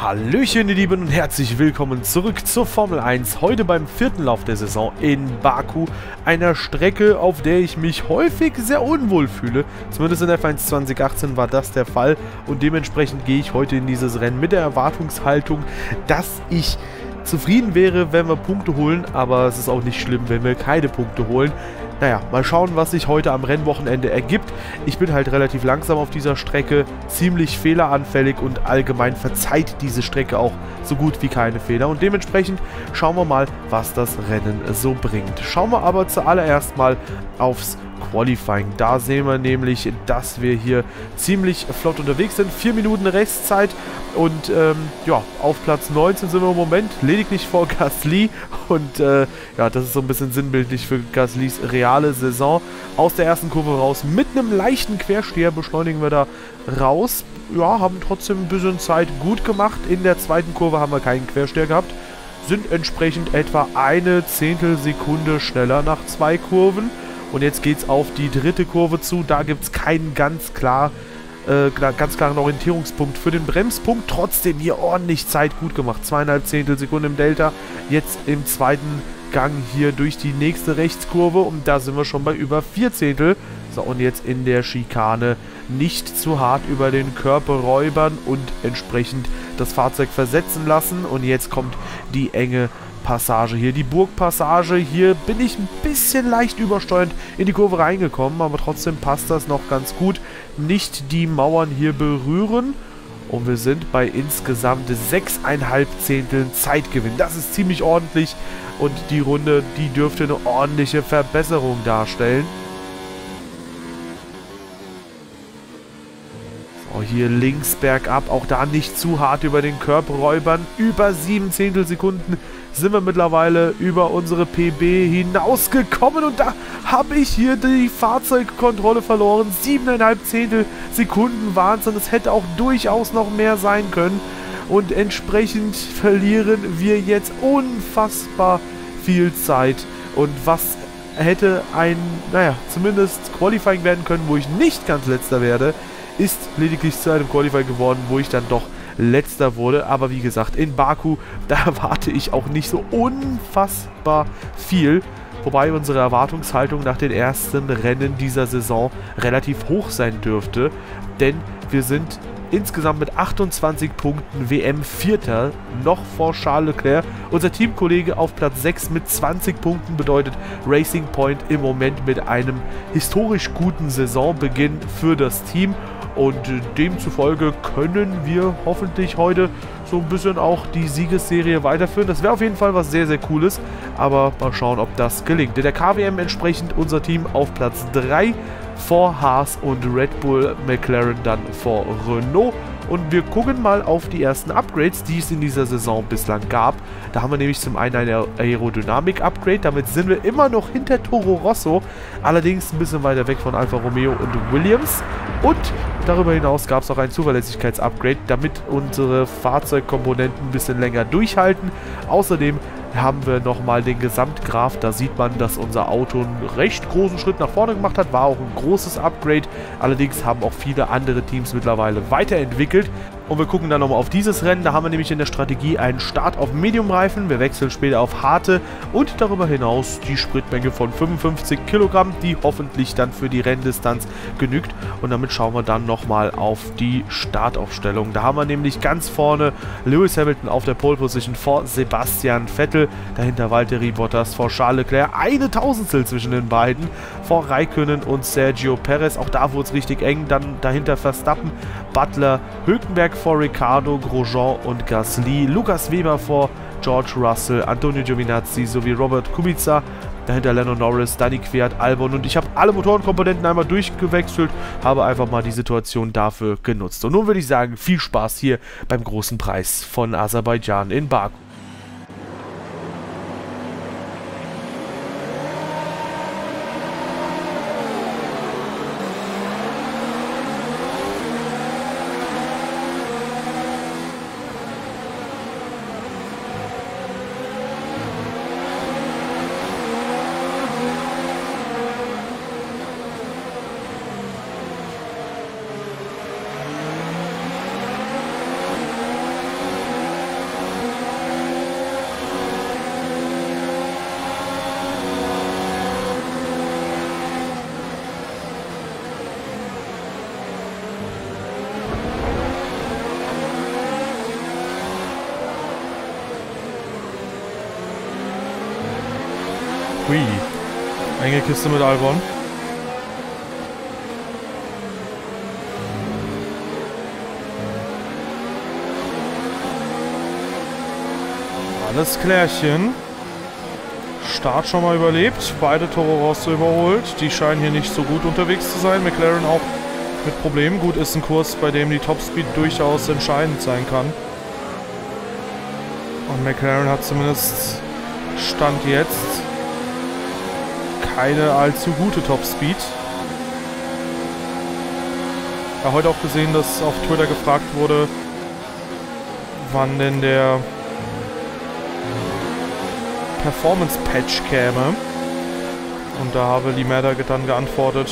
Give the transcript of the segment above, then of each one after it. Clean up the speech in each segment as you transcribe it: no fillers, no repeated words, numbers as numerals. Hallöchen, ihr Lieben, und herzlich willkommen zurück zur Formel 1, heute beim vierten Lauf der Saison in Baku, einer Strecke, auf der ich mich häufig sehr unwohl fühle, zumindest in der F1 2018 war das der Fall, und dementsprechend gehe ich heute in dieses Rennen mit der Erwartungshaltung, dass ich zufrieden wäre, wenn wir Punkte holen, aber es ist auch nicht schlimm, wenn wir keine Punkte holen. Naja, mal schauen, was sich heute am Rennwochenende ergibt. Ich bin halt relativ langsam auf dieser Strecke, ziemlich fehleranfällig und allgemein verzeiht diese Strecke auch so gut wie keine Fehler. Und dementsprechend schauen wir mal, was das Rennen so bringt. Schauen wir aber zuallererst mal aufs Qualifying. Da sehen wir nämlich, dass wir hier ziemlich flott unterwegs sind. 4 Minuten Restzeit und ja, auf Platz 19 sind wir im Moment lediglich vor Gasly und ja, das ist so ein bisschen sinnbildlich für Gaslys reale Saison. Aus der ersten Kurve raus mit einem leichten Quersteher beschleunigen wir da raus. Ja, haben trotzdem ein bisschen Zeit gut gemacht. In der zweiten Kurve haben wir keinen Quersteher gehabt. Sind entsprechend etwa eine Zehntelsekunde schneller nach zwei Kurven. Und jetzt geht es auf die dritte Kurve zu. Da gibt es keinen ganz klaren Orientierungspunkt für den Bremspunkt. Trotzdem hier ordentlich Zeit gut gemacht. 2,5 Zehntelsekunde im Delta. Jetzt im zweiten Gang hier durch die nächste Rechtskurve. Und da sind wir schon bei über 4 Zehntel. So, und jetzt in der Schikane nicht zu hart über den Körper räubern und entsprechend das Fahrzeug versetzen lassen. Und jetzt kommt die enge Passage hier, die Burgpassage. Hier bin ich ein bisschen leicht übersteuernd in die Kurve reingekommen, aber trotzdem passt das noch ganz gut. Nicht die Mauern hier berühren und wir sind bei insgesamt 6,5 Zehnteln Zeitgewinn. Das ist ziemlich ordentlich und die Runde, die dürfte eine ordentliche Verbesserung darstellen. Hier links bergab, auch da nicht zu hart über den Körper räubern. Über 7 Zehntelsekunden sind wir mittlerweile über unsere PB hinausgekommen und da habe ich hier die Fahrzeugkontrolle verloren. 7,5 Zehntelsekunden waren es und es hätte auch durchaus noch mehr sein können. Und entsprechend verlieren wir jetzt unfassbar viel Zeit. Und was hätte ein, naja, zumindest Qualifying werden können, wo ich nicht ganz letzter werde, ist lediglich zu einem Qualifier geworden, wo ich dann doch letzter wurde. Aber wie gesagt, in Baku, da erwarte ich auch nicht so unfassbar viel. Wobei unsere Erwartungshaltung nach den ersten Rennen dieser Saison relativ hoch sein dürfte. Denn wir sind insgesamt mit 28 Punkten WM-Vierter, noch vor Charles Leclerc. Unser Teamkollege auf Platz 6 mit 20 Punkten bedeutet Racing Point im Moment mit einem historisch guten Saisonbeginn für das Team. Und demzufolge können wir hoffentlich heute so ein bisschen auch die Siegesserie weiterführen. Das wäre auf jeden Fall was sehr, sehr Cooles. Aber mal schauen, ob das gelingt. In der KWM entsprechend unser Team auf Platz 3 vor Haas und Red Bull, McLaren dann vor Renault. Und wir gucken mal auf die ersten Upgrades, die es in dieser Saison bislang gab. Da haben wir nämlich zum einen ein Aerodynamik-Upgrade. Damit sind wir immer noch hinter Toro Rosso. Allerdings ein bisschen weiter weg von Alfa Romeo und Williams. Und darüber hinaus gab es auch ein Zuverlässigkeits-Upgrade, damit unsere Fahrzeugkomponenten ein bisschen länger durchhalten. Außerdem haben wir nochmal den Gesamtgraph. Da sieht man, dass unser Auto einen recht großen Schritt nach vorne gemacht hat. War auch ein großes Upgrade. Allerdings haben auch viele andere Teams mittlerweile weiterentwickelt. Und wir gucken dann nochmal auf dieses Rennen. Da haben wir nämlich in der Strategie einen Start auf Medium-Reifen. Wir wechseln später auf harte und darüber hinaus die Spritmenge von 55 Kilogramm, die hoffentlich dann für die Renndistanz genügt. Und damit schauen wir dann nochmal auf die Startaufstellung. Da haben wir nämlich ganz vorne Lewis Hamilton auf der Pole Position vor Sebastian Vettel. Dahinter Valtteri Bottas vor Charles Leclerc. Eine Tausendstel zwischen den beiden. Vor Räikkönen und Sergio Perez. Auch da wurde es richtig eng. Dann dahinter Verstappen, Butler, Hülkenberg vor Ricardo, Grosjean und Gasly, Lukas Weber vor George Russell, Antonio Giovinazzi sowie Robert Kubica, dahinter Lando Norris, Danny Quert, Albon, und ich habe alle Motorenkomponenten einmal durchgewechselt, habe einfach mal die Situation dafür genutzt. Und nun würde ich sagen, viel Spaß hier beim großen Preis von Aserbaidschan in Baku. enge Kiste mit Albon. Alles klärchen. Start schon mal überlebt. Beide Toro Rosso überholt. Die scheinen hier nicht so gut unterwegs zu sein. McLaren auch mit Problemen. Gut, ist ein Kurs, bei dem die Topspeed durchaus entscheidend sein kann. Und McLaren hat zumindest Stand jetzt keine allzu gute Topspeed. Ich habe heute auch gesehen, dass auf Twitter gefragt wurde, wann denn der Performance-Patch käme. Und da habe Limeda dann geantwortet,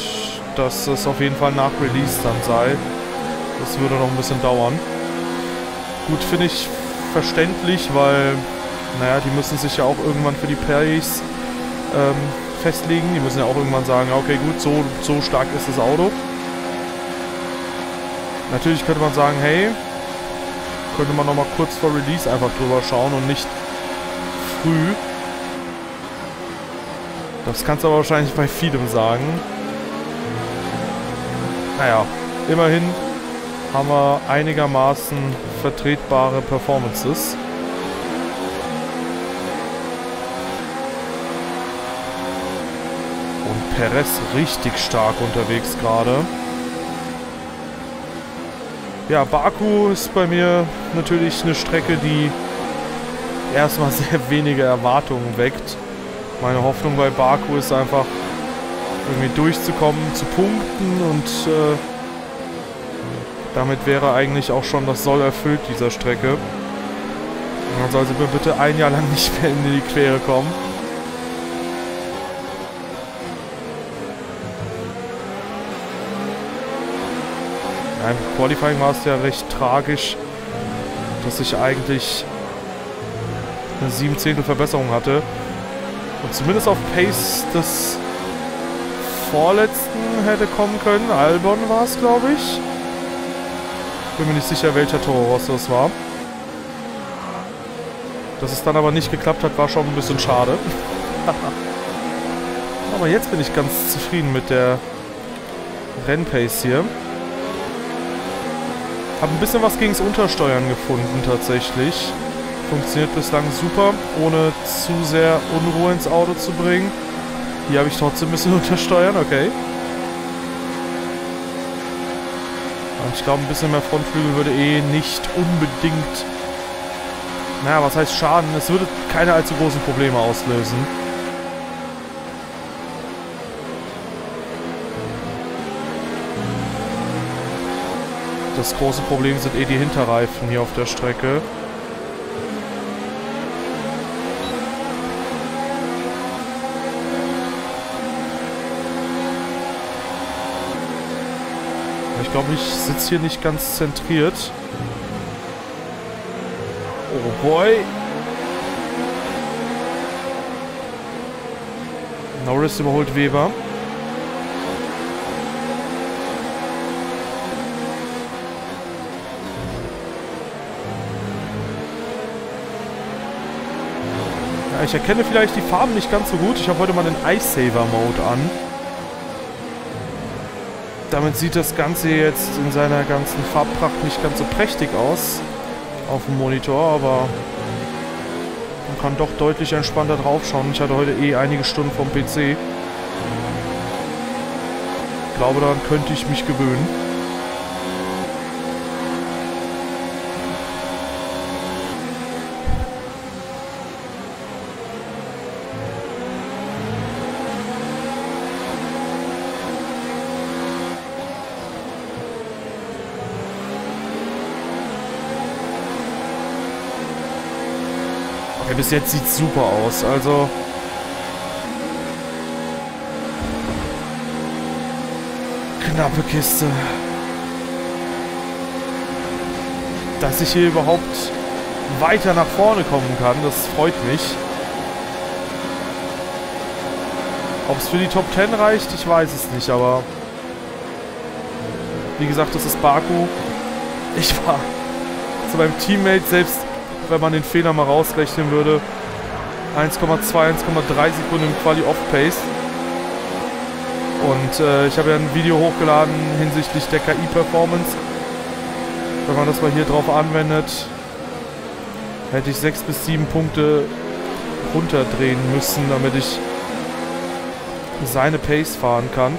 dass es auf jeden Fall nach Release dann sei. Das würde noch ein bisschen dauern. Gut, finde ich verständlich, weil, naja, die müssen sich ja auch irgendwann für die Pace festlegen. Die müssen ja auch irgendwann sagen, okay, gut, so stark ist das Auto. Natürlich könnte man sagen, hey, könnte man nochmal kurz vor Release einfach drüber schauen und nicht früh. Das kannst du aber wahrscheinlich bei vielem sagen. Naja, immerhin haben wir einigermaßen vertretbare Performances. Und Perez richtig stark unterwegs gerade. Ja, Baku ist bei mir natürlich eine Strecke, die erstmal sehr wenige Erwartungen weckt. Meine Hoffnung bei Baku ist einfach, irgendwie durchzukommen, zu punkten, und damit wäre eigentlich auch schon das Soll erfüllt dieser Strecke. Und dann soll sie mir bitte ein Jahr lang nicht mehr in die Quere kommen. Ja, im Qualifying war es ja recht tragisch, dass ich eigentlich eine 7/10 Verbesserung hatte. Und zumindest auf Pace des vorletzten hätte kommen können. Albon war es, glaube ich. Bin mir nicht sicher, welcher Toro Rosso es war. Dass es dann aber nicht geklappt hat, war schon ein bisschen schade. Aber jetzt bin ich ganz zufrieden mit der Rennpace hier. Hab ein bisschen was gegens Untersteuern gefunden tatsächlich. Funktioniert bislang super, ohne zu sehr Unruhe ins Auto zu bringen. Hier habe ich trotzdem ein bisschen untersteuern, okay. Aber ich glaube, ein bisschen mehr Frontflügel würde eh nicht unbedingt... Naja, was heißt Schaden? Es würde keine allzu großen Probleme auslösen. Das große Problem sind eh die Hinterreifen hier auf der Strecke. Ich glaube, ich sitze hier nicht ganz zentriert. Oh boy! Norris überholt Weber. Ja, ich erkenne vielleicht die Farben nicht ganz so gut. Ich habe heute mal den Eye Saver Mode an. Damit sieht das Ganze jetzt in seiner ganzen Farbpracht nicht ganz so prächtig aus auf dem Monitor, aber man kann doch deutlich entspannter drauf schauen. Ich hatte heute eh einige Stunden vom PC. Ich glaube, daran könnte ich mich gewöhnen. Bis jetzt sieht es super aus, also... Knappe Kiste. Dass ich hier überhaupt weiter nach vorne kommen kann, das freut mich. Ob es für die Top 10 reicht, ich weiß es nicht, aber... Wie gesagt, das ist Baku. Ich war zu meinem Teammate selbst... Wenn man den Fehler mal rausrechnen würde, 1,2, 1,3 Sekunden im Quali-Off-Pace. Und ich habe ja ein Video hochgeladen hinsichtlich der KI-Performance. Wenn man das mal hier drauf anwendet, hätte ich 6 bis 7 Punkte runterdrehen müssen, damit ich seine Pace fahren kann.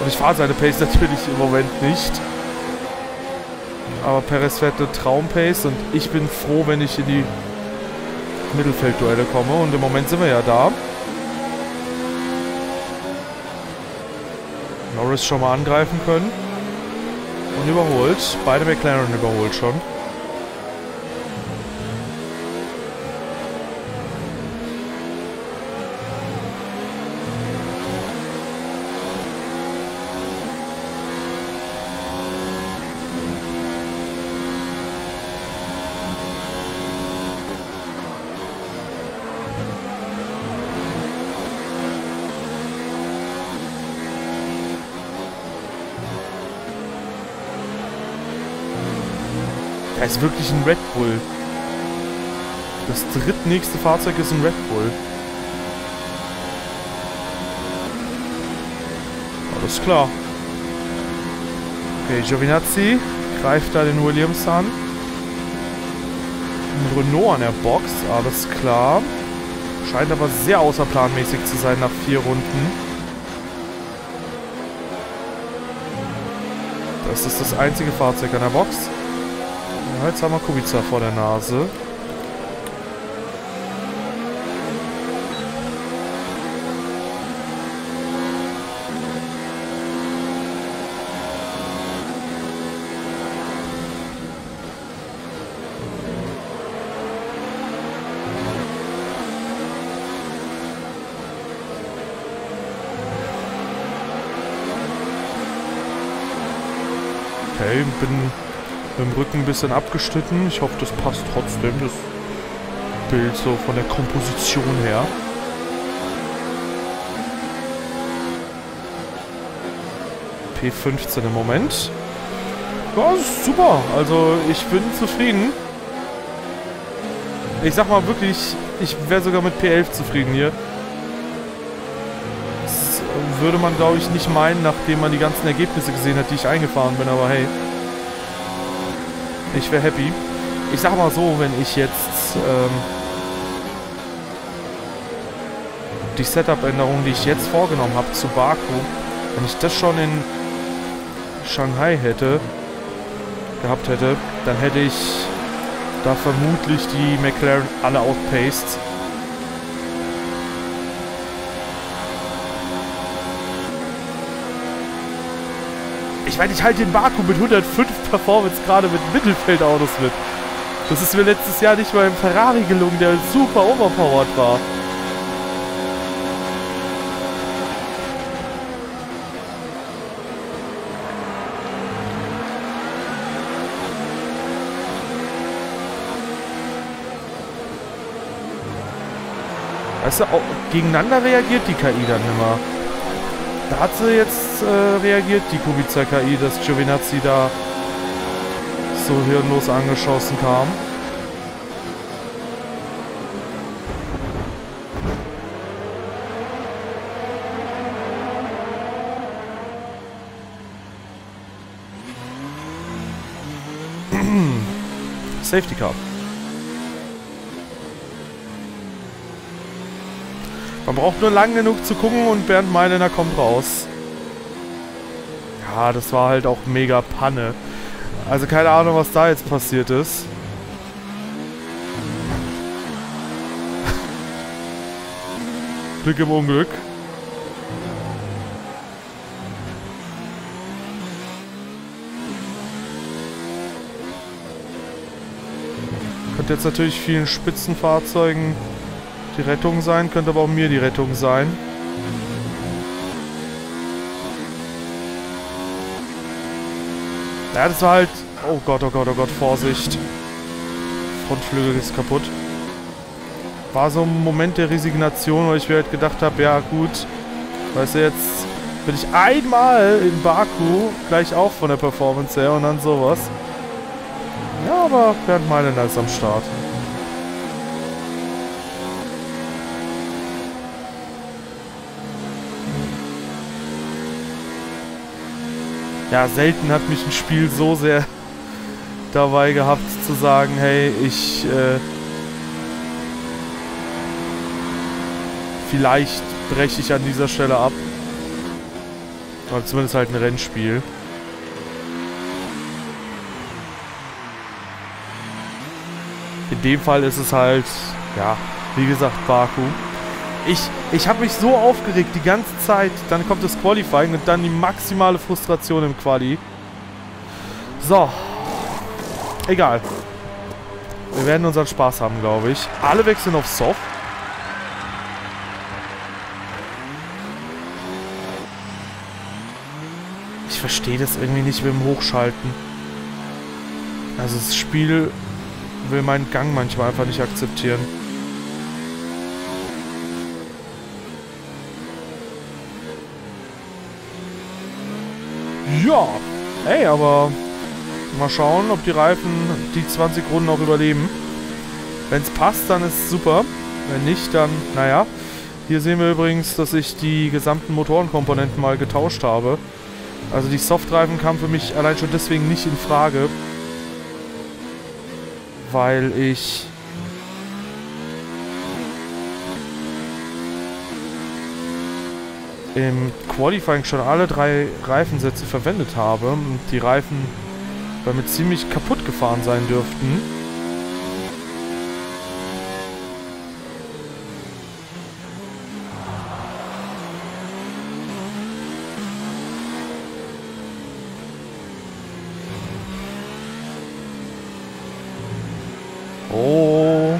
Und ich fahre seine Pace natürlich im Moment nicht. Aber Perez fährt eine Traumpace und ich bin froh, wenn ich in die Mittelfeldduelle komme. Und im Moment sind wir ja da. Norris schon mal angreifen können. Und überholt. Beide McLaren überholt schon. Ist wirklich ein Red Bull. Das drittnächste Fahrzeug ist ein Red Bull. Alles klar. Okay, Giovinazzi greift da den Williams an. Ein Renault an der Box, alles klar. Scheint aber sehr außerplanmäßig zu sein nach 4 Runden. Das ist das einzige Fahrzeug an der Box. Jetzt haben wir Kubica vor der Nase. Okay, ich bin mit dem Rücken ein bisschen abgeschnitten. Ich hoffe, das passt trotzdem, das Bild so von der Komposition her. P15 im Moment. Ja, super. Also, ich bin zufrieden. Ich sag mal wirklich, ich wäre sogar mit P11 zufrieden hier. Das würde man, glaube ich, nicht meinen, nachdem man die ganzen Ergebnisse gesehen hat, die ich eingefahren bin, aber hey. Ich wäre happy. Ich sag mal so, wenn ich jetzt die Setup-Änderung, die ich jetzt vorgenommen habe zu Baku, wenn ich das schon in Shanghai gehabt hätte, dann hätte ich da vermutlich die McLaren alle outpaced. Ich meine, ich halte den Baku mit 105 Performance gerade mit Mittelfeldautos mit. Das ist mir letztes Jahr nicht mal im Ferrari gelungen, der super overpowered war. Weißt du, auch gegeneinander reagiert die KI dann immer. Da hat sie jetzt reagiert, die Kubica-KI, dass Giovinazzi da so hirnlos angeschossen kam. Safety Car. Man braucht nur lang genug zu gucken und Bernd Meilener kommt raus. Ja, das war halt auch mega Panne. Also keine Ahnung, was da jetzt passiert ist. Glück im Unglück. Könnte jetzt natürlich vielen Spitzenfahrzeugen die Rettung sein, könnte aber auch mir die Rettung sein. Ja, das war halt... Oh Gott, oh Gott, oh Gott, Vorsicht. Frontflügel ist kaputt. War so ein Moment der Resignation, weil ich mir halt gedacht habe, ja gut, weißt du, jetzt bin ich einmal in Baku, gleich auch von der Performance her und dann sowas. Ja, aber Bernd Meilener ist am Start. Ja, selten hat mich ein Spiel so sehr dabei gehabt zu sagen, hey, ich vielleicht breche ich an dieser Stelle ab. Aber zumindest halt ein Rennspiel. In dem Fall ist es halt, ja, wie gesagt, Baku. Ich habe mich so aufgeregt die ganze Zeit. Dann kommt das Qualifying und dann die maximale Frustration im Quali. So. Egal. Wir werden unseren Spaß haben, glaube ich. Alle wechseln auf Soft. Ich verstehe das irgendwie nicht mit dem Hochschalten. Also das Spiel will meinen Gang manchmal einfach nicht akzeptieren. Ja, ey, aber mal schauen, ob die Reifen die 20 Runden auch überleben. Wenn es passt, dann ist es super. Wenn nicht, dann, naja. Hier sehen wir übrigens, dass ich die gesamten Motorenkomponenten mal getauscht habe. Also die Softreifen kamen für mich allein schon deswegen nicht in Frage. Weil ich... im Qualifying schon alle 3 Reifensätze verwendet habe und die Reifen damit ziemlich kaputt gefahren sein dürften. Oh,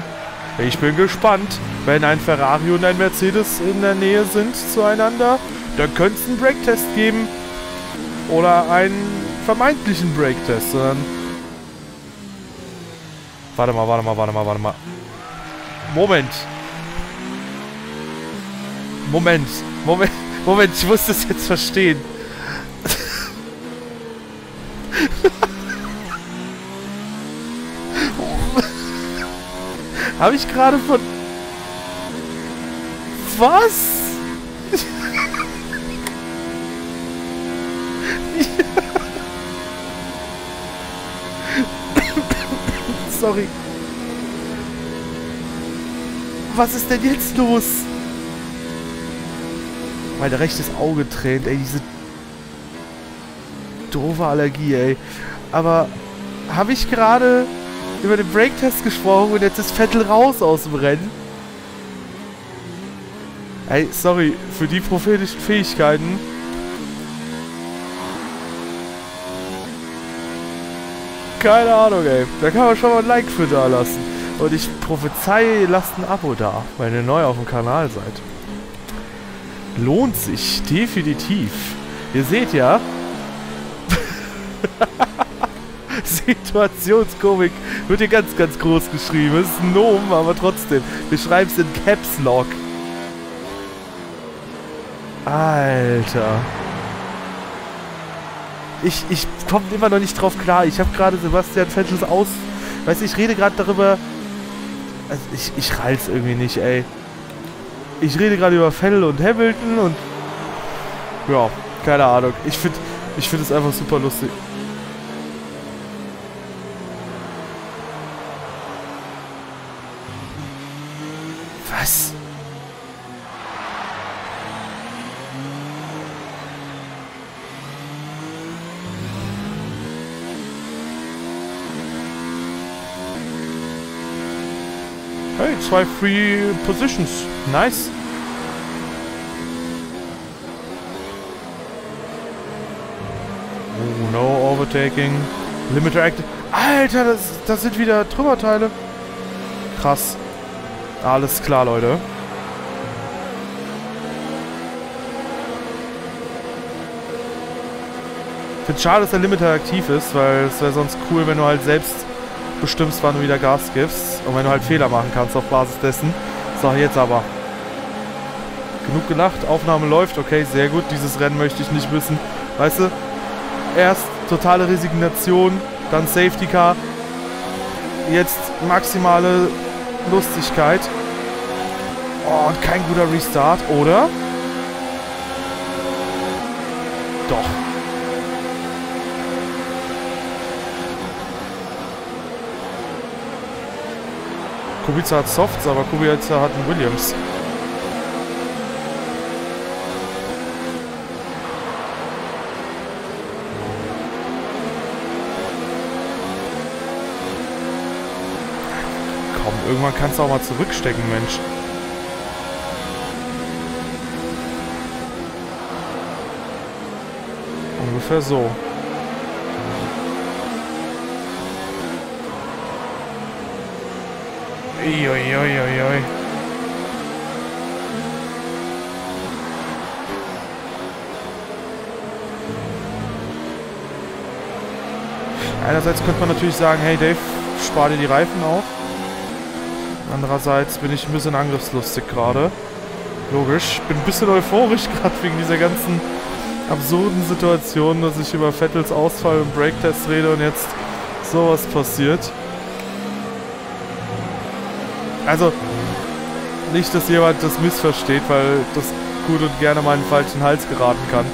ich bin gespannt. Wenn ein Ferrari und ein Mercedes in der Nähe sind zueinander, dann könnte es einen Brake-Test geben. Oder einen vermeintlichen Brake-Test. Warte mal. Moment, ich muss das jetzt verstehen. Habe ich gerade von... Was? Sorry. Was ist denn jetzt los? Mein rechtes Auge tränt, ey, diese doofe Allergie, ey. Aber habe ich gerade über den Brake-Test gesprochen und jetzt ist Vettel raus aus dem Rennen? Ey, sorry, für die prophetischen Fähigkeiten. Keine Ahnung, ey. Da kann man schon mal ein Like für da lassen. Und ich prophezei, lasst ein Abo da, wenn ihr neu auf dem Kanal seid. Lohnt sich, definitiv. Ihr seht ja... Situationskomik wird hier ganz, ganz groß geschrieben. Es ist ein Nomen, aber trotzdem. Wir schreiben es in Caps Lock. Alter. Ich komme immer noch nicht drauf klar. Ich habe gerade Sebastian Vettels aus... Weißt du, ich rede gerade darüber... Also ich rall's irgendwie nicht, ey. Ich rede gerade über Vettel und Hamilton und... Ja, keine Ahnung. Ich find es einfach super lustig. Was? Hey, 2 Free Positions. Nice. Oh, no overtaking. Limiter active. Alter, das sind wieder Trümmerteile. Krass. Alles klar, Leute. Ich finde es schade, dass der Limiter aktiv ist, weil es wäre sonst cool, wenn du halt selbst bestimmst, wann du wieder Gas gibst. Und wenn du halt Fehler machen kannst auf Basis dessen. So, jetzt aber. Genug gelacht, Aufnahme läuft. Okay, sehr gut. Dieses Rennen möchte ich nicht wissen. Weißt du? Erst totale Resignation, dann Safety Car. Jetzt maximale Lustigkeit. Oh, und kein guter Restart, oder? Doch. Kubica hat Softs, aber Kubica hat einen Williams. Komm, irgendwann kannst du auch mal zurückstecken, Mensch. Ungefähr so. Uiuiuiui. Einerseits könnte man natürlich sagen, hey Dave, spar dir die Reifen auf. Andererseits bin ich ein bisschen angriffslustig gerade. Logisch. Bin ein bisschen euphorisch gerade wegen dieser ganzen absurden Situation, dass ich über Vettels Ausfall und Breaktest rede und jetzt sowas passiert. Also, nicht, dass jemand das missversteht, weil das gut und gerne mal in den falschen Hals geraten kann.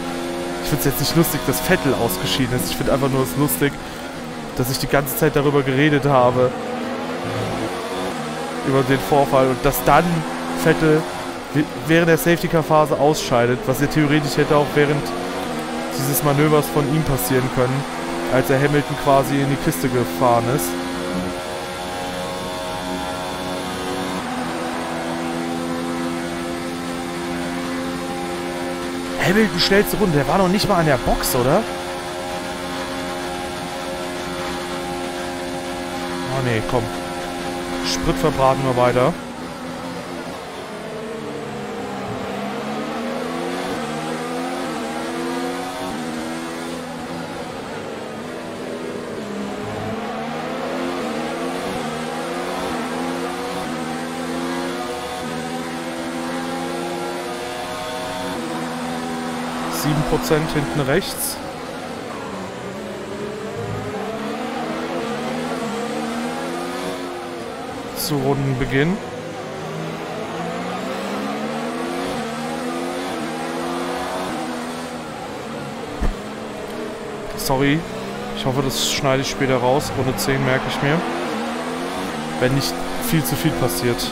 Ich finde es jetzt nicht lustig, dass Vettel ausgeschieden ist. Ich finde einfach nur es lustig, dass ich die ganze Zeit darüber geredet habe. Über den Vorfall und dass dann Vettel während der Safety-Car-Phase ausscheidet, was ja theoretisch hätte auch während dieses Manövers von ihm passieren können, als er Hamilton quasi in die Kiste gefahren ist. Hamilton schnellste Runde, der war noch nicht mal an der Box, oder? Oh ne, komm. Sprit verbraten wir weiter. Hinten rechts. Zu Rundenbeginn. Sorry, ich hoffe, das schneide ich später raus. Runde 10 merke ich mir. Wenn nicht viel zu viel passiert.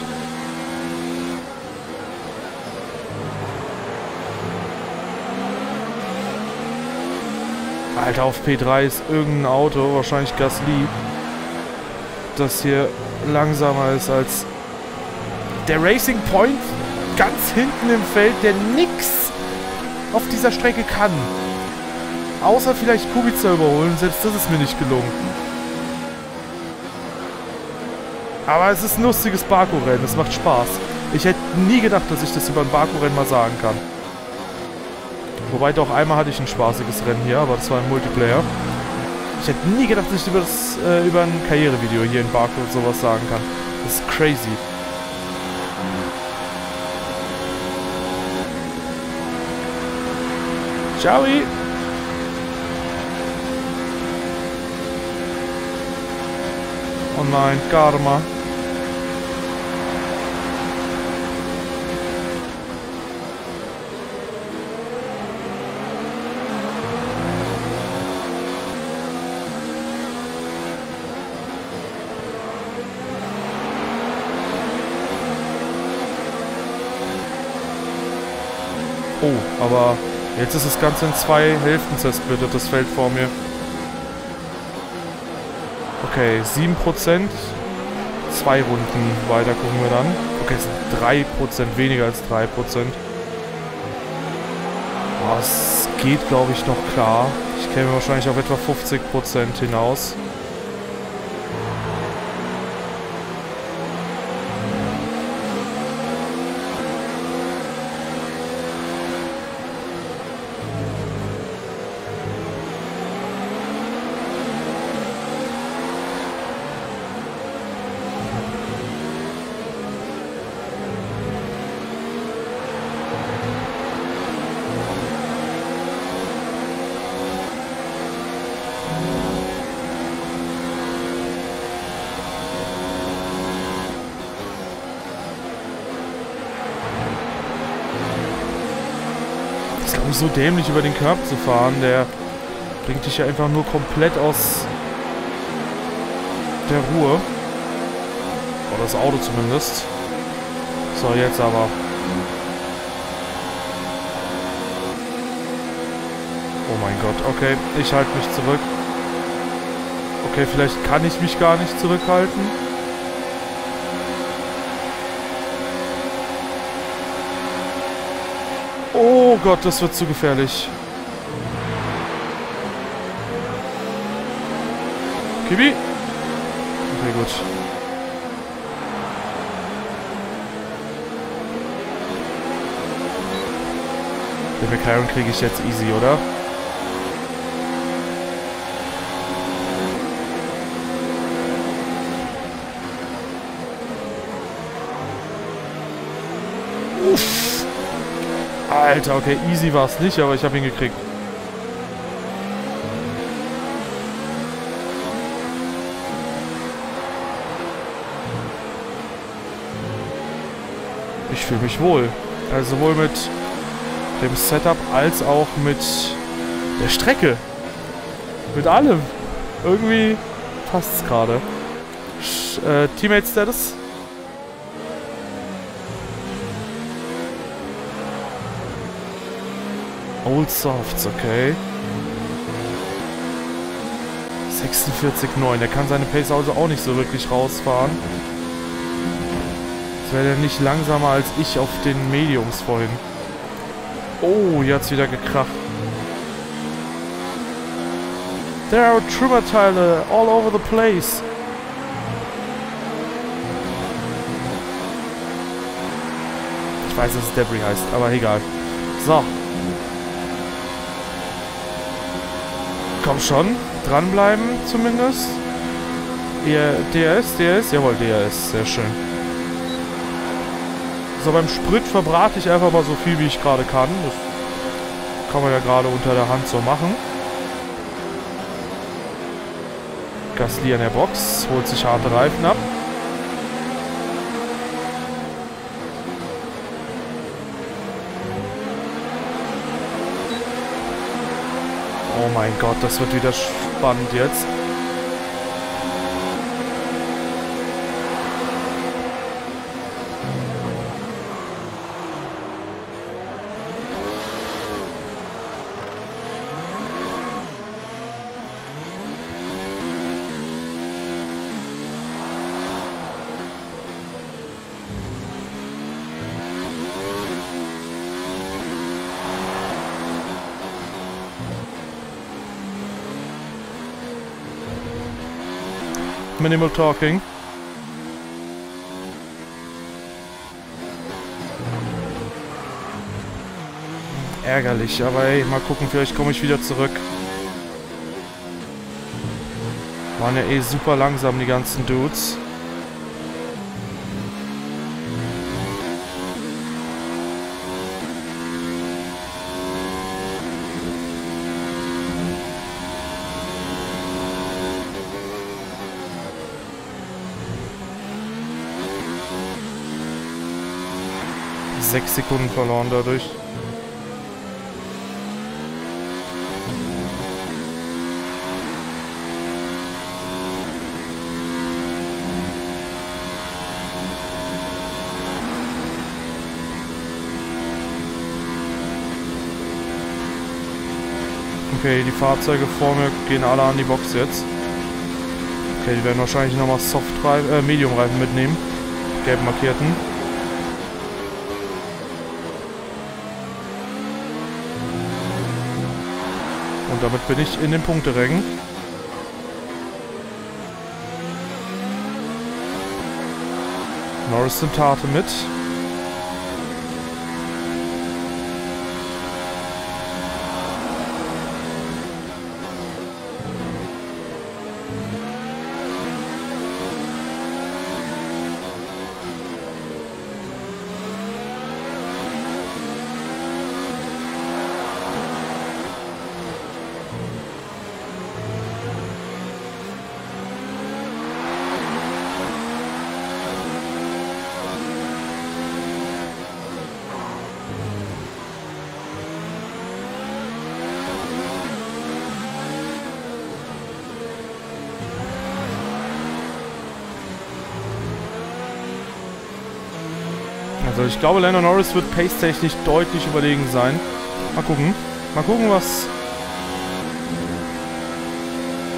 Alter, auf P3 ist irgendein Auto, wahrscheinlich Gasly, das hier langsamer ist als der Racing Point ganz hinten im Feld, der nix auf dieser Strecke kann. Außer vielleicht Kubica überholen, selbst das ist mir nicht gelungen. Aber es ist ein lustiges Baku-Rennen, es macht Spaß. Ich hätte nie gedacht, dass ich das über ein Baku-Rennen mal sagen kann. Wobei, doch einmal hatte ich ein spaßiges Rennen hier, aber das war ein Multiplayer. Ich hätte nie gedacht, dass ich über ein Karrierevideo hier in Baku sowas sagen kann. Das ist crazy. Ciao! Oh nein, Karma. Oh, aber jetzt ist das Ganze in zwei Hälften zersplittert, das Feld vor mir. Okay, 7%. 2 Runden weiter gucken wir dann. Okay, es sind 3%, weniger als 3%. Oh, es geht, glaube ich, noch klar. Ich käme wahrscheinlich auf etwa 50% hinaus. So dämlich über den Curb zu fahren, der bringt dich ja einfach nur komplett aus der Ruhe. Oder das Auto zumindest. So, jetzt aber. Oh mein Gott, okay, ich halte mich zurück. Okay, vielleicht kann ich mich gar nicht zurückhalten. Oh Gott, das wird zu gefährlich. Kibi? Okay, gut. Den McLaren kriege ich jetzt easy, oder? Uff. Alter, okay, easy war es nicht, aber ich habe ihn gekriegt. Ich fühle mich wohl. Also sowohl mit dem Setup als auch mit der Strecke. Mit allem. Irgendwie passt es gerade. Teammate Status. Old Softs, okay. 46,9. Der kann seine Pace also auch nicht so wirklich rausfahren. Jetzt wäre der nicht langsamer als ich auf den Mediums vorhin. Oh, hier hat es wieder gekracht. There are Trümmerteile all over the place. Ich weiß, dass es Debris heißt, aber egal. So. Komm schon. Dranbleiben zumindest. DRS. Jawohl, DRS. Sehr schön. So, beim Sprit verbrate ich einfach mal so viel, wie ich gerade kann. Das kann man ja gerade unter der Hand so machen. Gasly an der Box. Holt sich harte Reifen ab. Oh mein Gott, das wird wieder spannend jetzt. Minimal talking. Ärgerlich, aber ey, mal gucken, vielleicht komme ich wieder zurück. Waren ja eh super langsam, die ganzen Dudes. Sekunden verloren dadurch. Okay, die Fahrzeuge vor mir gehen alle an die Box jetzt. Okay, die werden wahrscheinlich nochmal Medium-Reifen mitnehmen. Gelb markierten. Und damit bin ich in den Punkterängen. Norris nimmt Harte mit. Also ich glaube, Lando Norris wird pace-technisch deutlich überlegen sein. Mal gucken. Mal gucken, was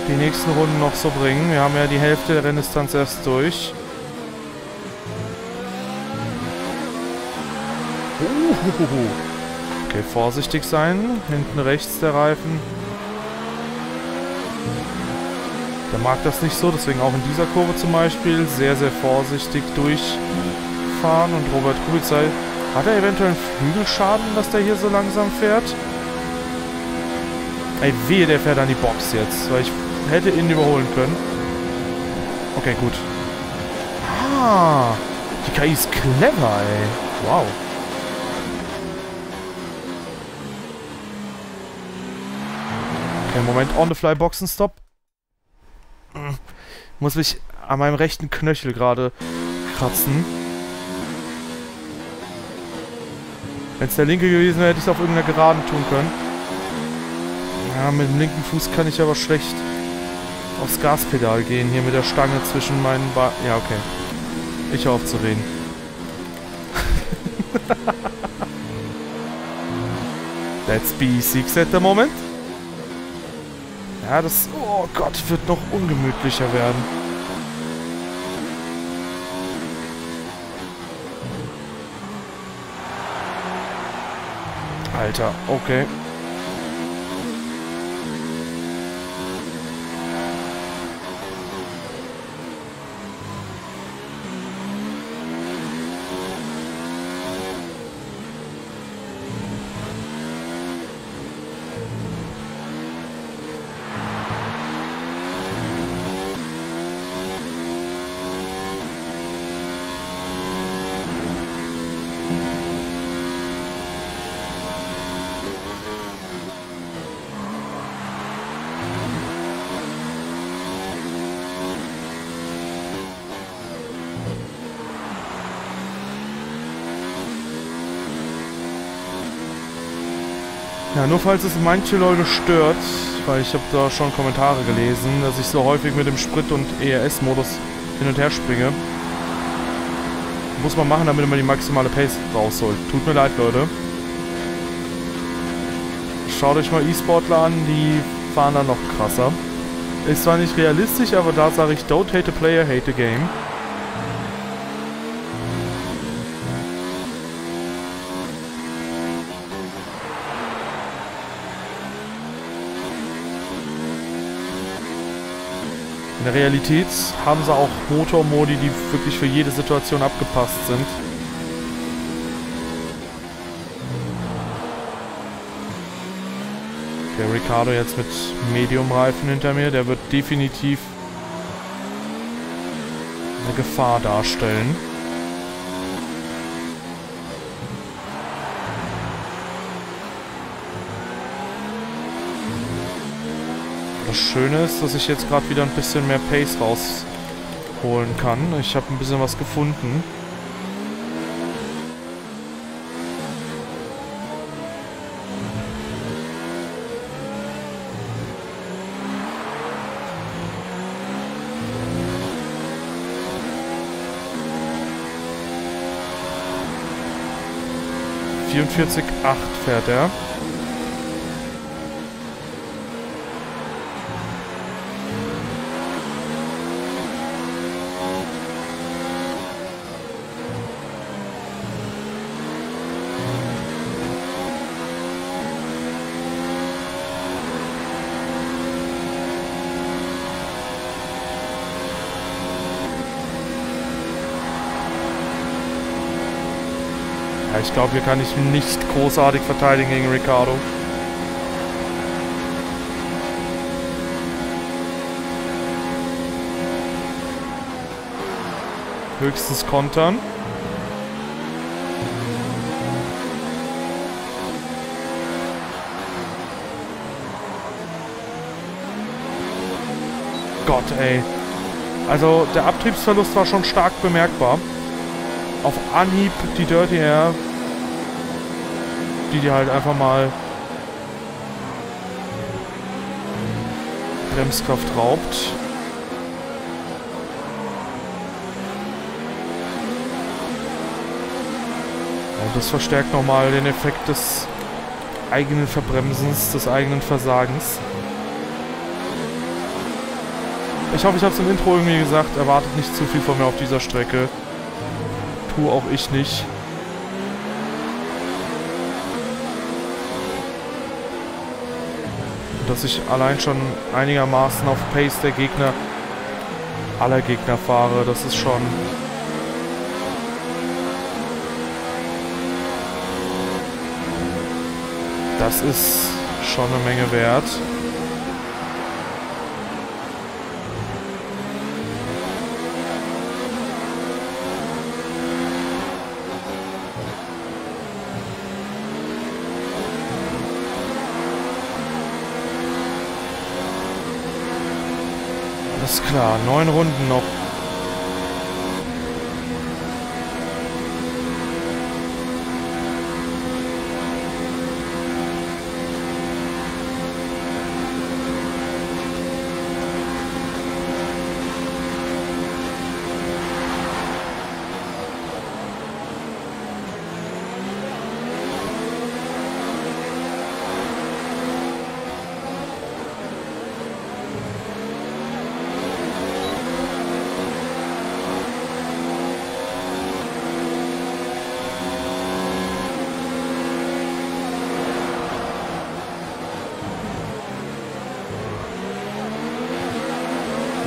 die nächsten Runden noch so bringen. Wir haben ja die Hälfte der Renndistanz erst durch. Okay, vorsichtig sein. Hinten rechts der Reifen. Der mag das nicht so, deswegen auch in dieser Kurve zum Beispiel sehr, sehr vorsichtig durchfahren. Und Robert Kubica, hat er eventuell einen Flügelschaden, dass der hier so langsam fährt? Ey, wehe, der fährt an die Box jetzt, weil ich hätte ihn überholen können. Okay, gut. Ah, die KI ist clever, ey. Wow. Okay, Moment, on the fly Boxenstopp. Muss mich an meinem rechten Knöchel gerade kratzen. Wenn es der linke gewesen wäre, hätte ich es auf irgendeiner Geraden tun können. Ja, mit dem linken Fuß kann ich aber schlecht aufs Gaspedal gehen. Hier mit der Stange zwischen meinen Beinen. Ja, okay. Ich höre auf zu reden. Let's be six at the moment. Ja, das... Oh Gott, wird noch ungemütlicher werden. Alter, okay. Ja, nur falls es manche Leute stört, weil ich habe da schon Kommentare gelesen, dass ich so häufig mit dem Sprit- und ERS-Modus hin und her springe. Muss man machen, damit man die maximale Pace rausholt. Tut mir leid, Leute. Schaut euch mal E-Sportler an, die fahren da noch krasser. Ist zwar nicht realistisch, aber da sage ich, don't hate the player, hate the game. In der Realität haben sie auch Motormodi, die wirklich für jede Situation abgepasst sind. Der Ricardo jetzt mit Medium-Reifen hinter mir, der wird definitiv eine Gefahr darstellen. Das Schöne ist, dass ich jetzt gerade wieder ein bisschen mehr Pace rausholen kann. Ich habe ein bisschen was gefunden. ...44,8 fährt er. Ich glaube, hier kann ich nicht großartig verteidigen gegen Ricardo. Höchstens kontern. Gott, ey. Also, der Abtriebsverlust war schon stark bemerkbar. Auf Anhieb die Dirty Air, die halt einfach mal Bremskraft raubt. das verstärkt nochmal den Effekt des eigenen Verbremsens, des eigenen Versagens. Ich hoffe, ich habe es im Intro irgendwie gesagt, erwartet nicht zu viel von mir auf dieser Strecke. Tu auch ich nicht. Dass ich allein schon einigermaßen auf Pace der Gegner, aller Gegner fahre, das ist schon... Das ist schon eine Menge wert. Alles klar, 9 Runden noch.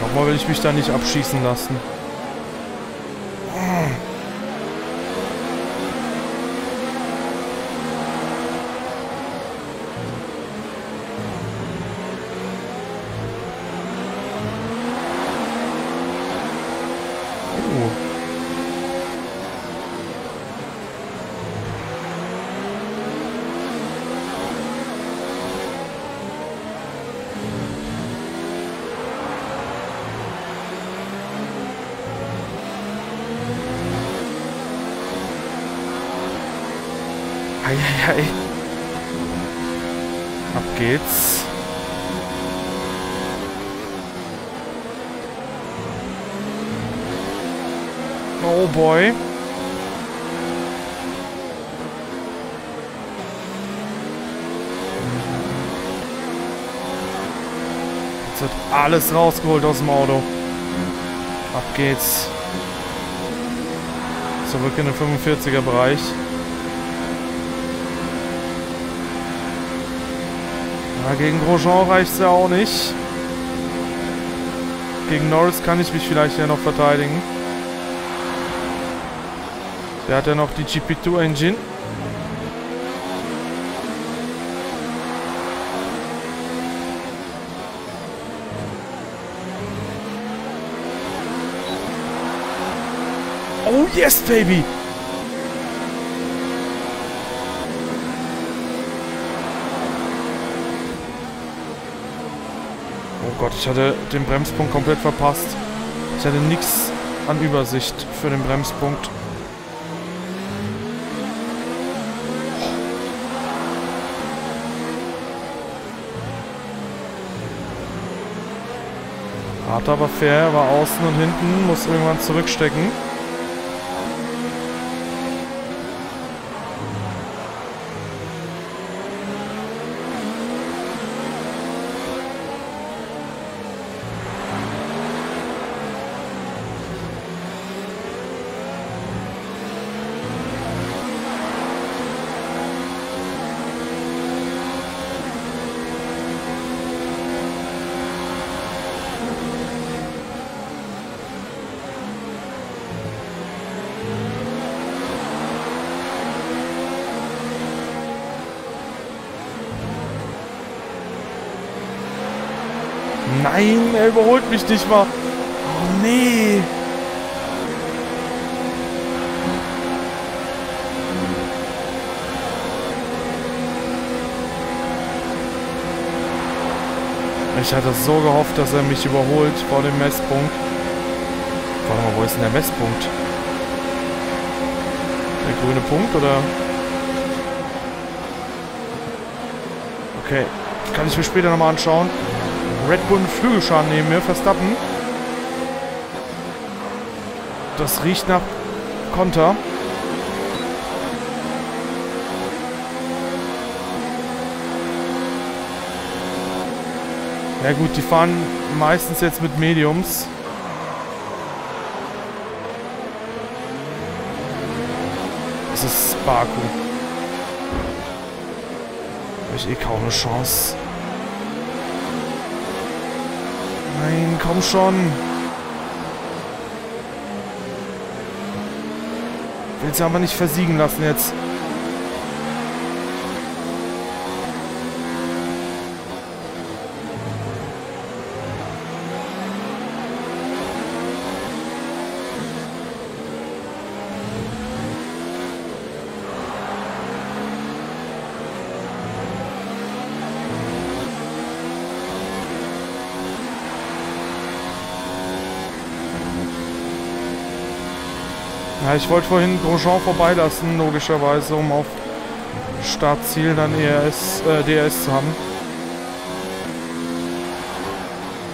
Nochmal will ich mich da nicht abschießen lassen. Ab geht's. Oh boy. Jetzt wird alles rausgeholt aus dem Auto. Ab geht's. Zurück in den 45er Bereich. Gegen Grosjean reicht es ja auch nicht. Gegen Norris kann ich mich vielleicht ja noch verteidigen. Der hat ja noch die GP2-Engine. Oh yes, baby! Gott, ich hatte den Bremspunkt komplett verpasst. Ich hatte nichts an Übersicht für den Bremspunkt. Hart aber fair, war außen und hinten, muss irgendwann zurückstecken. Nein, er überholt mich nicht mal. Oh, nee. Ich hatte so gehofft, dass er mich überholt vor dem Messpunkt. Warte mal, wo ist denn der Messpunkt? Der grüne Punkt, oder? Okay, kann ich mir später nochmal anschauen. Red Bull mit Flügelschaden neben mir, Verstappen. Das riecht nach Konter. Ja gut, die fahren meistens jetzt mit Mediums. Das ist Baku. Habe ich eh kaum eine Chance. Nein, komm schon. Will sie aber nicht versiegen lassen jetzt. Ich wollte vorhin Grosjean vorbeilassen, logischerweise, um auf Startziel dann DRS zu haben.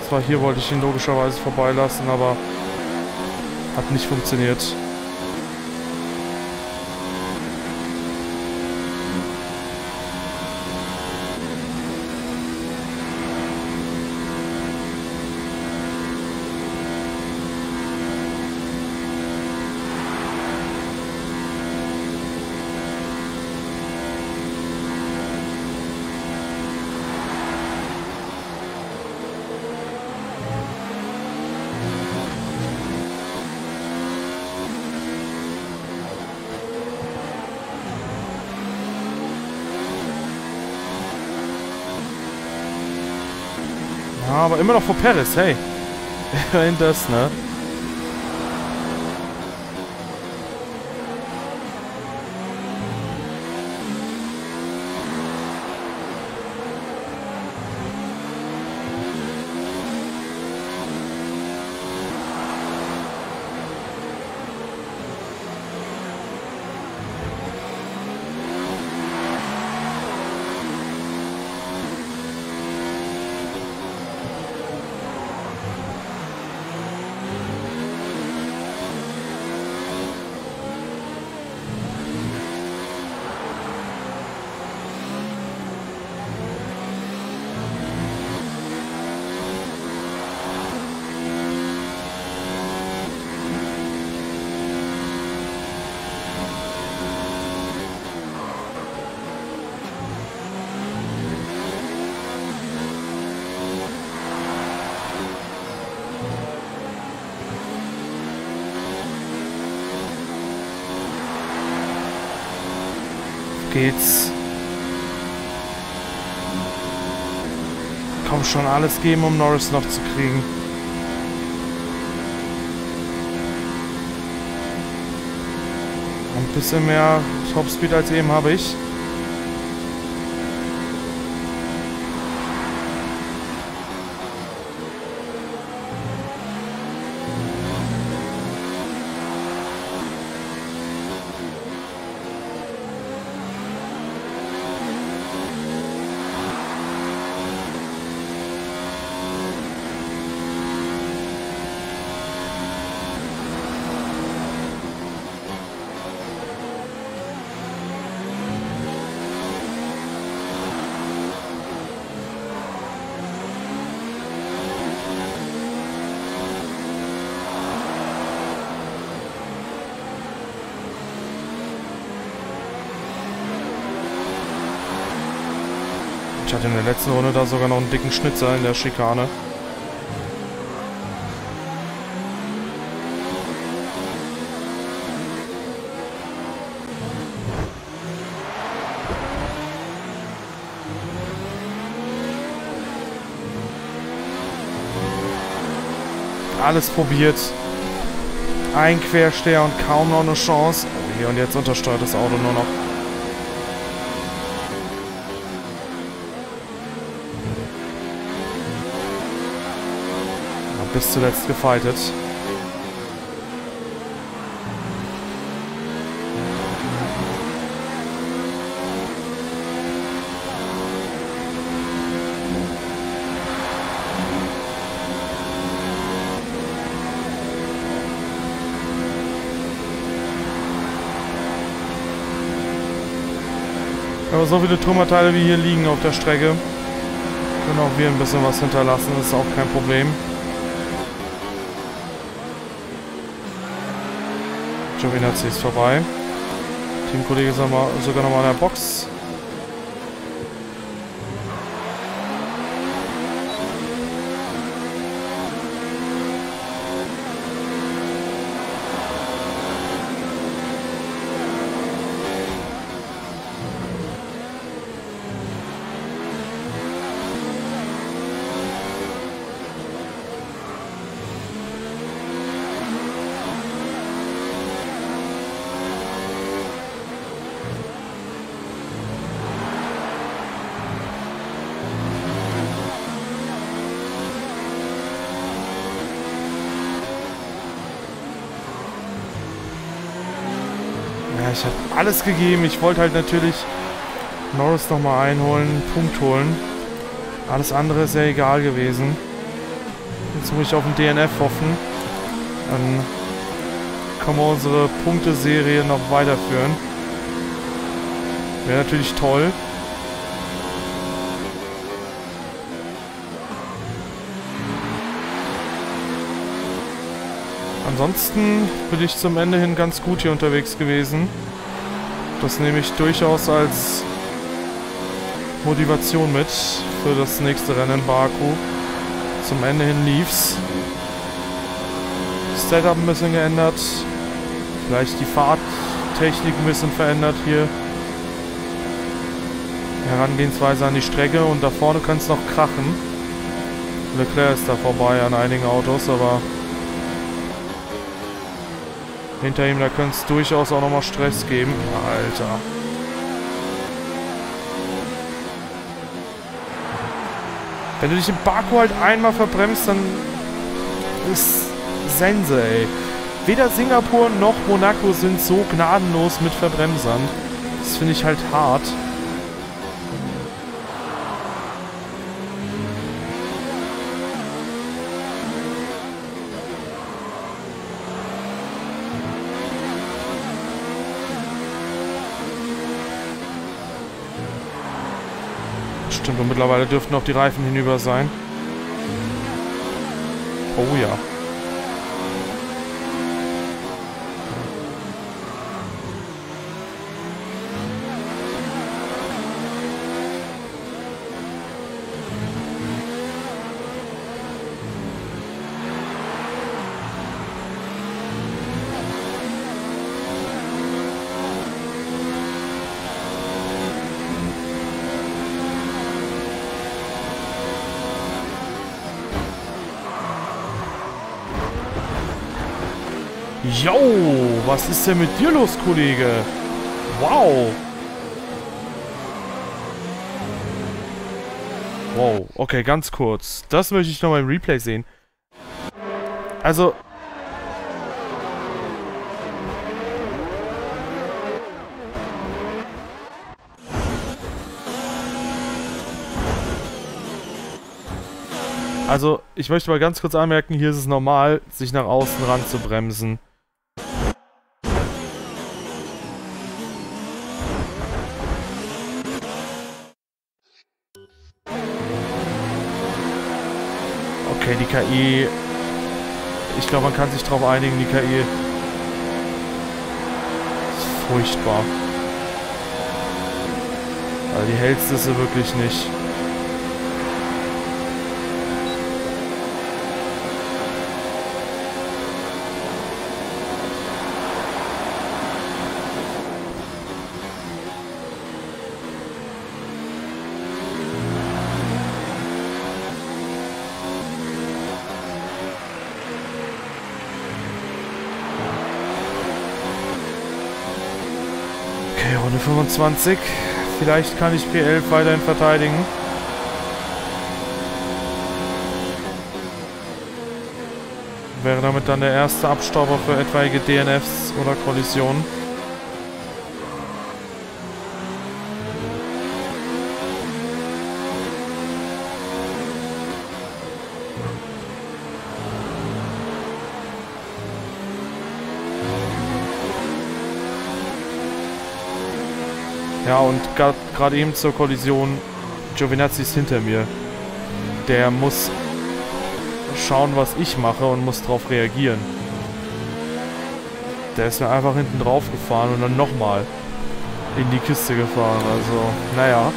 Zwar hier wollte ich ihn logischerweise vorbeilassen, aber hat nicht funktioniert. Aber immer noch vor Perez, hey. Immerhin das, ne? Geht's. Komm schon, alles geben, um Norris noch zu kriegen. Ein bisschen mehr Topspeed als eben habe ich. Ich hatte in der letzten Runde da sogar noch einen dicken Schnitzer in der Schikane. Alles probiert. Ein Quersteher und kaum noch eine Chance. Oh, hier und jetzt untersteuert das Auto nur noch. Bis zuletzt gefightet. Aber so viele Trümmerteile wie hier liegen auf der Strecke, Können auch wir ein bisschen was hinterlassen, das ist auch kein Problem. Giovinazzi ist vorbei. Teamkollege ist sogar nochmal in der Box. Ich habe alles gegeben. Ich wollte halt natürlich Norris nochmal einholen, einen Punkt holen. Alles andere ist ja egal gewesen. Jetzt muss ich auf den DNF hoffen. Dann können wir unsere Punkteserie noch weiterführen. Wäre natürlich toll. Ansonsten bin ich zum Ende hin ganz gut hier unterwegs gewesen. Das nehme ich durchaus als Motivation mit für das nächste Rennen in Baku. Zum Ende hin lief's. Setup ein bisschen geändert. Vielleicht die Fahrtechnik ein bisschen verändert hier. Herangehensweise an die Strecke und da vorne kann es noch krachen. Leclerc ist da vorbei an einigen Autos, aber hinter ihm, da könnte es durchaus auch nochmal Stress geben. Alter. Wenn du dich in Baku halt einmal verbremst, dann ist Sense, ey. Weder Singapur noch Monaco sind so gnadenlos mit Verbremsern. Das finde ich halt hart. Stimmt, und mittlerweile dürften auch die Reifen hinüber sein. Oh ja. Jo, was ist denn mit dir los, Kollege? Wow. Wow, okay, ganz kurz. Das möchte ich nochmal im Replay sehen. Also. Ich möchte mal ganz kurz anmerken, hier ist es normal, sich nach außen ran zu bremsen. Okay, die KI, ich glaube, man kann sich darauf einigen, die KI ist furchtbar. Also die hellste ist sie wirklich nicht. Runde 25. Vielleicht kann ich P11 weiterhin verteidigen. Wäre damit dann der erste Abstauber für etwaige DNFs oder Kollisionen. Ja, und gerade eben zur Kollision. Giovinazzi ist hinter mir. der muss schauen, was ich mache und muss darauf reagieren. Der ist mir einfach hinten drauf gefahren und dann nochmal in die Kiste gefahren. Also, naja.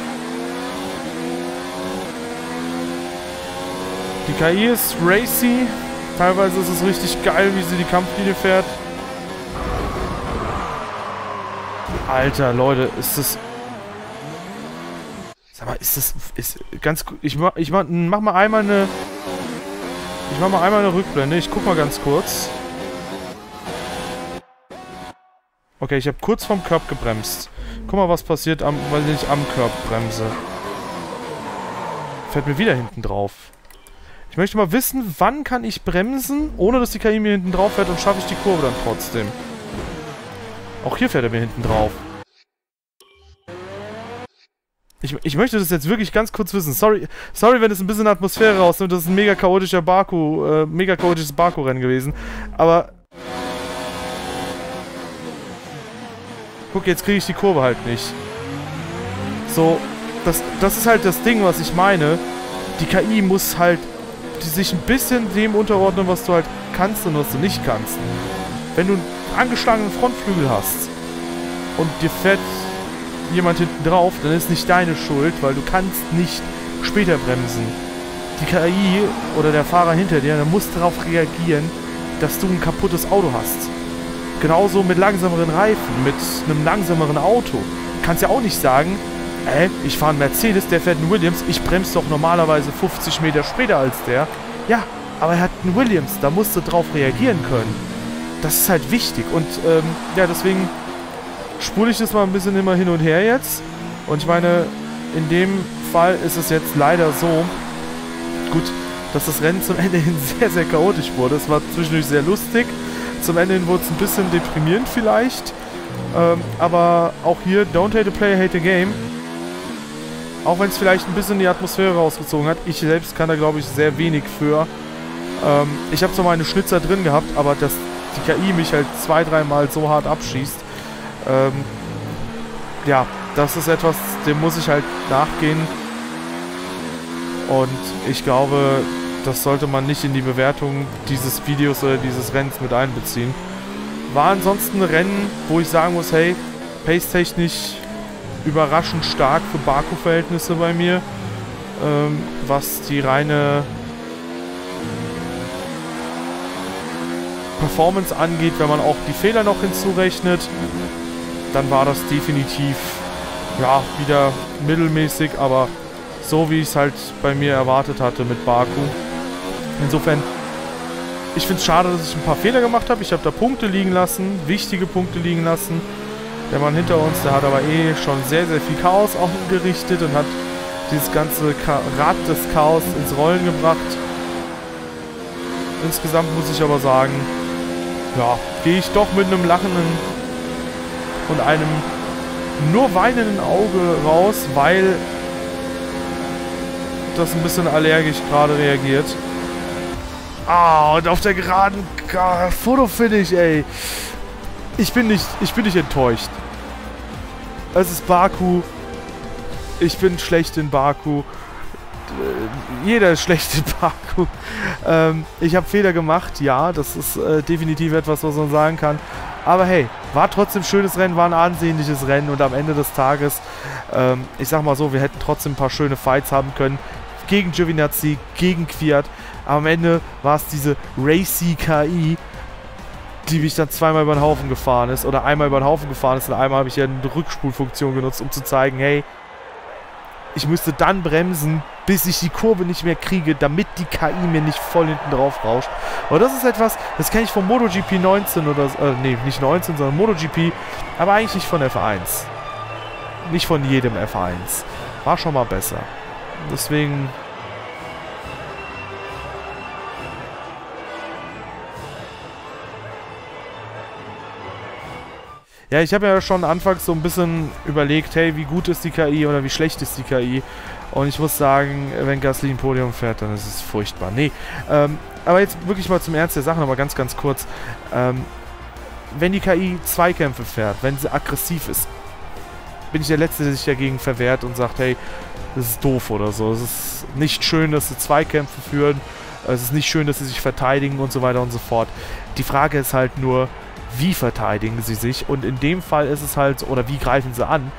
Die KI ist racy. Teilweise ist es richtig geil, wie sie die Kampflinie fährt. Alter, Leute, ist das... Sag mal, ist das... Ist ganz gut. Ich mach mal einmal eine Rückblende. Ich guck mal ganz kurz. Okay, ich habe kurz vorm Curb gebremst. Guck mal, was passiert am... Weil ich am Curb bremse. Fährt mir wieder hinten drauf. Ich möchte mal wissen, wann kann ich bremsen, ohne dass die KI mir hinten drauf fährt und schaffe ich die Kurve dann trotzdem. Auch hier fährt er mir hinten drauf. Ich möchte das jetzt wirklich ganz kurz wissen. Sorry, wenn es ein bisschen Atmosphäre rausnimmt. Das ist ein mega chaotischer Baku, mega chaotisches Baku-Rennen gewesen. Aber... Guck, jetzt kriege ich die Kurve halt nicht. So, das ist halt das Ding, was ich meine. Die KI muss halt... Die sich ein bisschen dem unterordnen, was du halt kannst und was du nicht kannst. Wenn du einen angeschlagenen Frontflügel hast und dir fährt jemand hinten drauf, dann ist nicht deine Schuld, weil du kannst nicht später bremsen. Die KI oder der Fahrer hinter dir, der muss darauf reagieren, dass du ein kaputtes Auto hast. Genauso mit langsameren Reifen, mit einem langsameren Auto. Du kannst ja auch nicht sagen, ich fahre einen Mercedes, der fährt einen Williams, ich bremse doch normalerweise 50 Meter später als der. Ja, aber er hat einen Williams, da musst du drauf reagieren können. Das ist halt wichtig und ja, deswegen spule ich das mal ein bisschen immer hin und her jetzt. Und ich meine, in dem Fall ist es jetzt leider so, gut, dass das Rennen zum Ende hin sehr, sehr chaotisch wurde. Es war zwischendurch sehr lustig, zum Ende hin wurde es ein bisschen deprimierend vielleicht. Aber auch hier, don't hate the player, hate the game. Auch wenn es vielleicht ein bisschen die Atmosphäre rausgezogen hat. Ich selbst kann da, glaube ich, sehr wenig für. Ich habe zwar meine Schnitzer drin gehabt, aber dass die KI mich halt zwei, dreimal so hart abschießt. Ja, das ist etwas, dem muss ich halt nachgehen. Und ich glaube, das sollte man nicht in die Bewertung dieses Videos oder dieses Rennens mit einbeziehen. War ansonsten ein Rennen, wo ich sagen muss, hey, pace-technisch... Überraschend stark für Baku-Verhältnisse bei mir, was die reine Performance angeht. Wenn man auch die Fehler noch hinzurechnet, dann war das definitiv ja wieder mittelmäßig, aber so wie ich es halt bei mir erwartet hatte mit Baku. Insofern, ich finde es schade, dass ich ein paar Fehler gemacht habe. Ich habe da Punkte liegen lassen, wichtige Punkte liegen lassen. Der Mann hinter uns, der hat aber eh schon sehr, sehr viel Chaos aufgerichtet und hat dieses ganze Rad des Chaos ins Rollen gebracht. Insgesamt muss ich aber sagen, ja, gehe ich doch mit einem lachenden und einem nur weinenden Auge raus, weil das ein bisschen allergisch gerade reagiert. Ah, und auf der geraden Fotofinish, ey. Ich bin nicht enttäuscht. Es ist Baku. Ich bin schlecht in Baku. Jeder ist schlecht in Baku. Ich habe Fehler gemacht, ja. Das ist definitiv etwas, was man sagen kann. Aber hey, war trotzdem ein schönes Rennen, war ein ansehnliches Rennen. Und am Ende des Tages, ich sag mal so, wir hätten trotzdem ein paar schöne Fights haben können. Gegen Giovinazzi, gegen Kvyat. Aber am Ende war es diese racy KI, die mich dann zweimal über den Haufen gefahren ist oder einmal über den Haufen gefahren ist und einmal habe ich ja eine Rückspulfunktion genutzt, um zu zeigen, hey, ich müsste dann bremsen, bis ich die Kurve nicht mehr kriege, damit die KI mir nicht voll hinten drauf rauscht. Aber das ist etwas, das kenne ich von MotoGP 19 oder, nee, nicht 19, sondern MotoGP, aber eigentlich nicht von F1. Nicht von jedem F1. War schon mal besser. Deswegen... Ja, ich habe ja schon anfangs so ein bisschen überlegt, hey, wie gut ist die KI oder wie schlecht ist die KI? Und ich muss sagen, wenn Gasly ein Podium fährt, dann ist es furchtbar. Nee, aber jetzt wirklich mal zum Ernst der Sache, nochmal ganz, ganz kurz. Wenn die KI Zweikämpfe fährt, wenn sie aggressiv ist, bin ich der Letzte, der sich dagegen verwehrt und sagt, hey, das ist doof oder so. Es ist nicht schön, dass sie Zweikämpfe führen. Es ist nicht schön, dass sie sich verteidigen und so weiter und so fort. Die Frage ist halt nur, wie verteidigen sie sich? Und in dem Fall ist es halt, oder wie greifen sie an?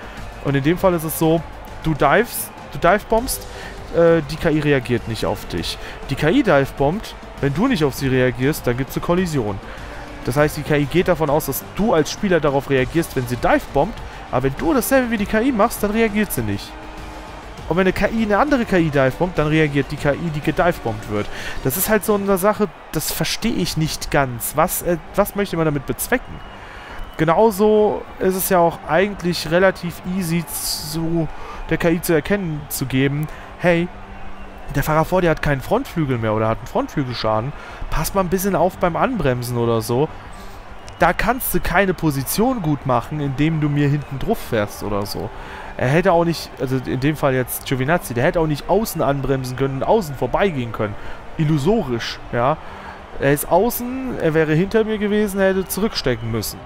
Und in dem Fall ist es so, du divebombst, die KI reagiert nicht auf dich. Die KI divebombt, wenn du nicht auf sie reagierst, dann gibt es eine Kollision. Das heißt, die KI geht davon aus, dass du als Spieler darauf reagierst, wenn sie divebombt, aber wenn du dasselbe wie die KI machst, dann reagiert sie nicht. Und wenn eine KI eine andere KI divebombt, dann reagiert die KI, die gedivebombt wird. Das ist halt so eine Sache, das verstehe ich nicht ganz. Was möchte man damit bezwecken? Genauso ist es ja auch eigentlich relativ easy zu der KI zu erkennen zu geben, hey, der Fahrer vor dir hat keinen Frontflügel mehr oder hat einen Frontflügelschaden, pass mal ein bisschen auf beim Anbremsen oder so. Da kannst du keine Position gut machen, indem du mir hinten drauf fährst oder so. Er hätte auch nicht, also in dem Fall jetzt Giovinazzi, der hätte auch nicht außen anbremsen können und außen vorbeigehen können. Illusorisch, ja. Er ist außen, er wäre hinter mir gewesen, er hätte zurückstecken müssen.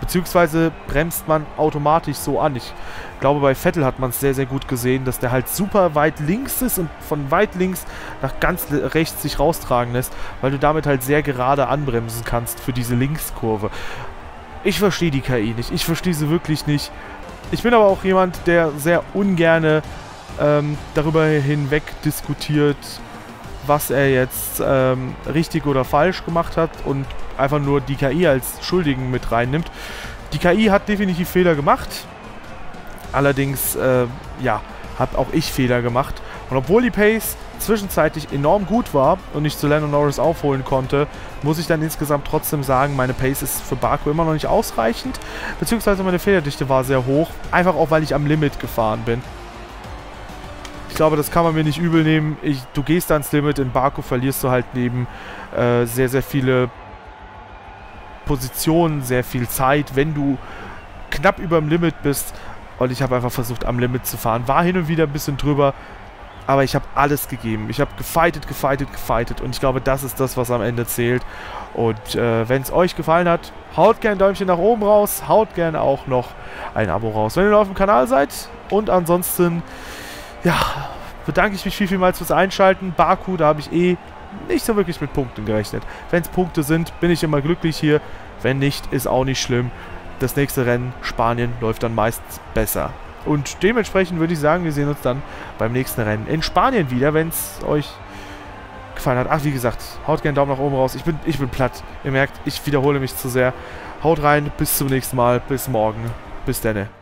Beziehungsweise bremst man automatisch so an. Ich glaube, bei Vettel hat man es sehr, sehr gut gesehen, dass der halt super weit links ist und von weit links nach ganz rechts sich raustragen lässt, weil du damit halt sehr gerade anbremsen kannst für diese Linkskurve. Ich verstehe die KI nicht. Ich verstehe sie wirklich nicht. Ich bin aber auch jemand, der sehr ungerne darüber hinweg diskutiert, was er jetzt richtig oder falsch gemacht hat und einfach nur die KI als Schuldigen mit reinnimmt. Die KI hat definitiv Fehler gemacht. Allerdings, ja, habe auch ich Fehler gemacht. Und obwohl die Pace zwischenzeitlich enorm gut war und ich zu Lando Norris aufholen konnte, muss ich dann insgesamt trotzdem sagen, meine Pace ist für Baku immer noch nicht ausreichend, beziehungsweise meine Fehlerdichte war sehr hoch, einfach auch, weil ich am Limit gefahren bin. Ich glaube, das kann man mir nicht übel nehmen. Du gehst ans Limit, in Baku verlierst du halt neben sehr, sehr viele Positionen, sehr viel Zeit, wenn du knapp über dem Limit bist. Und ich habe einfach versucht, am Limit zu fahren. War hin und wieder ein bisschen drüber, aber ich habe alles gegeben. Ich habe gefightet. Und ich glaube, das ist das, was am Ende zählt. Und wenn es euch gefallen hat, haut gerne ein Däumchen nach oben raus. Haut gerne auch noch ein Abo raus, wenn ihr noch auf dem Kanal seid. Und ansonsten, ja, bedanke ich mich vielmals fürs Einschalten. Baku, da habe ich nicht so wirklich mit Punkten gerechnet. Wenn es Punkte sind, bin ich immer glücklich hier. Wenn nicht, ist auch nicht schlimm. Das nächste Rennen, Spanien, läuft dann meistens besser. Und dementsprechend würde ich sagen, wir sehen uns dann beim nächsten Rennen in Spanien wieder, wenn es euch gefallen hat. Ach, wie gesagt, haut gerne einen Daumen nach oben raus. Ich bin platt. Ihr merkt, ich wiederhole mich zu sehr. Haut rein, bis zum nächsten Mal, bis morgen. Bis denne.